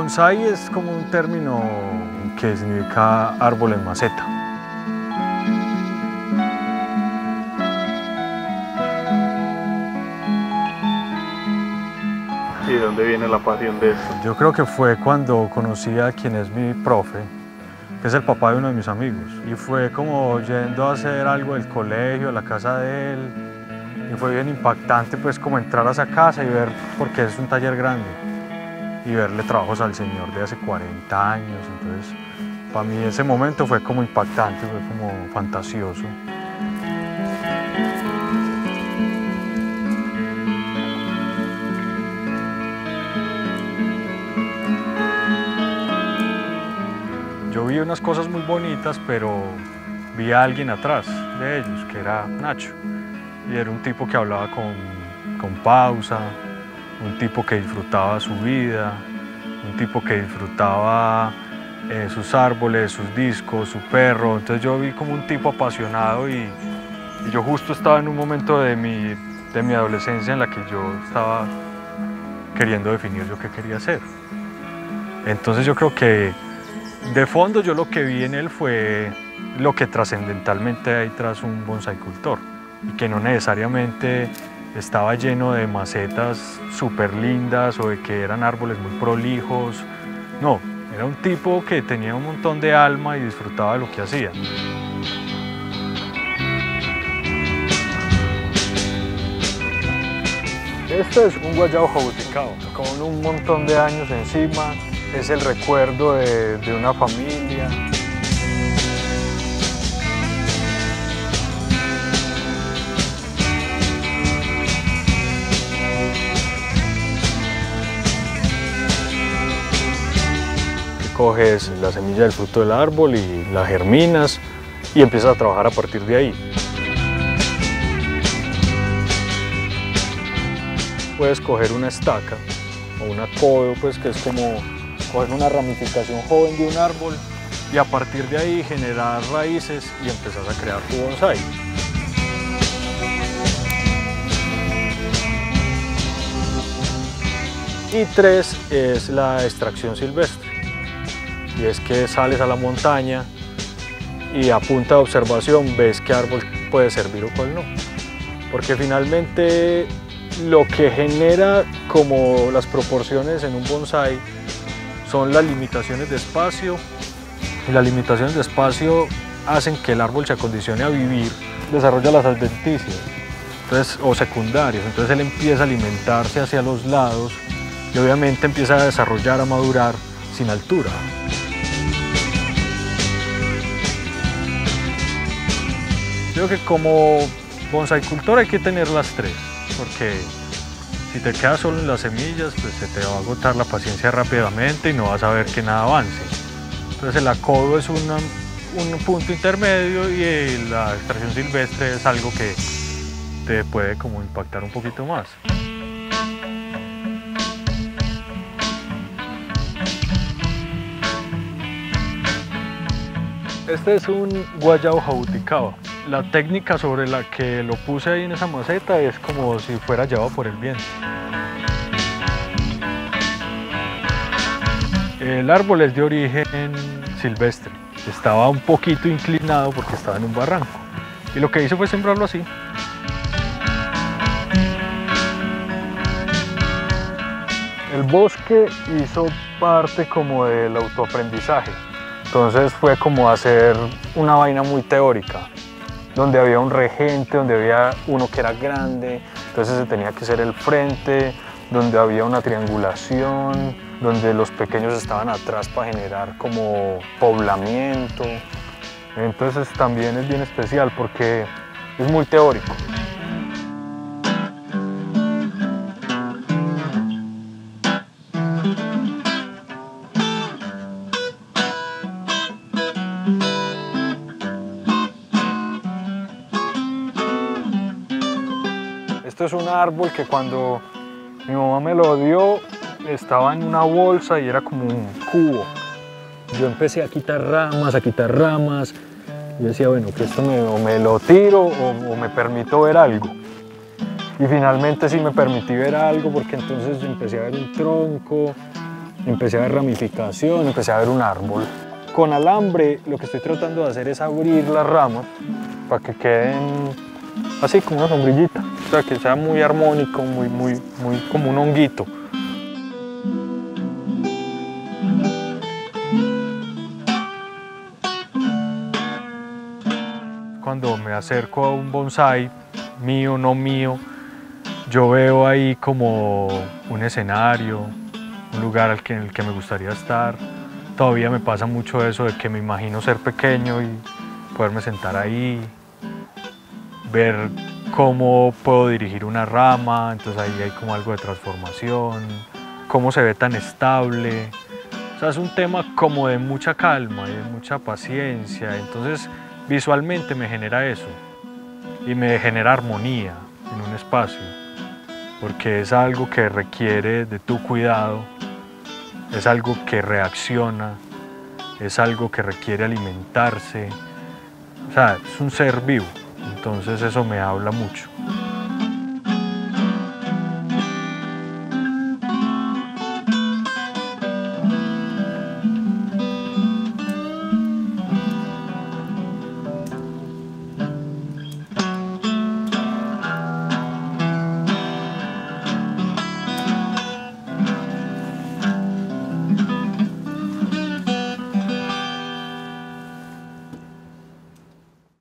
Bonsái es como un término que significa árbol en maceta. ¿Y de dónde viene la pasión de esto? Yo creo que fue cuando conocí a quien es mi profe, que es el papá de uno de mis amigos. Y fue como yendo a hacer algo del colegio, a la casa de él. Y fue bien impactante pues como entrar a esa casa y ver, porque es un taller grande, y verle trabajos al señor de hace 40 años. Entonces, para mí ese momento fue como impactante, fue como fantasioso. Yo vi unas cosas muy bonitas, pero vi a alguien atrás de ellos, que era Nacho. Y era un tipo que hablaba con pausa, un tipo que disfrutaba su vida, un tipo que disfrutaba sus árboles, sus discos, su perro. Entonces yo vi como un tipo apasionado y yo justo estaba en un momento de mi adolescencia en la que yo estaba queriendo definir yo qué quería hacer. Entonces yo creo que de fondo yo lo que vi en él fue lo que trascendentalmente hay tras un bonsaicultor, y que no necesariamente estaba lleno de macetas súper lindas o de que eran árboles muy prolijos. No, era un tipo que tenía un montón de alma y disfrutaba de lo que hacía. Este es un guayabo jabuticao, con un montón de años encima. Es el recuerdo de una familia. Coges la semilla del fruto del árbol y la germinas y empiezas a trabajar a partir de ahí. Puedes coger una estaca o una codo, pues, que es como coger una ramificación joven de un árbol y a partir de ahí generar raíces y empezar a crear tu bonsái. Y 3 es la extracción silvestre. Y es que sales a la montaña y a punta de observación ves qué árbol puede servir o cuál no. Porque finalmente lo que genera como las proporciones en un bonsái son las limitaciones de espacio. Y las limitaciones de espacio hacen que el árbol se acondicione a vivir, desarrolla las adventicias, entonces, o secundarias. Entonces él empieza a alimentarse hacia los lados y obviamente empieza a desarrollar, a madurar sin altura. Creo que como bonsaicultor hay que tener las 3, porque si te quedas solo en las semillas, pues se te va a agotar la paciencia rápidamente y no vas a ver que nada avance. Entonces el acodo es un punto intermedio y la extracción silvestre es algo que te puede como impactar un poquito más. Este es un guayabo jabuticaba. La técnica sobre la que lo puse ahí en esa maceta es como si fuera llevado por el viento. El árbol es de origen silvestre. Estaba un poquito inclinado porque estaba en un barranco. Y lo que hice fue sembrarlo así. El bosque hizo parte como del autoaprendizaje. Entonces fue como hacer una vaina muy teórica, donde había un regente, donde había uno que era grande, entonces se tenía que hacer el frente, donde había una triangulación, donde los pequeños estaban atrás para generar como poblamiento. Entonces también es bien especial porque es muy teórico. Esto es un árbol que cuando mi mamá me lo dio estaba en una bolsa y era como un cubo. Yo empecé a quitar ramas. Yo decía, bueno, que esto me lo tiro o me permito ver algo. Y finalmente sí me permití ver algo, porque entonces yo empecé a ver un tronco, empecé a ver ramificación, empecé a ver un árbol. Con alambre lo que estoy tratando de hacer es abrir las ramas para que queden así como una sombrillita, o sea, que sea muy armónico, muy como un honguito. Cuando me acerco a un bonsái, mío, no mío, yo veo ahí como un escenario, un lugar en el que me gustaría estar. Todavía me pasa mucho eso de que me imagino ser pequeño y poderme sentar ahí, ver cómo puedo dirigir una rama, entonces ahí hay como algo de transformación, cómo se ve tan estable. O sea, es un tema como de mucha calma y de mucha paciencia, entonces visualmente me genera eso y me genera armonía en un espacio, porque es algo que requiere de tu cuidado, es algo que reacciona, es algo que requiere alimentarse, o sea, es un ser vivo, entonces eso me habla mucho.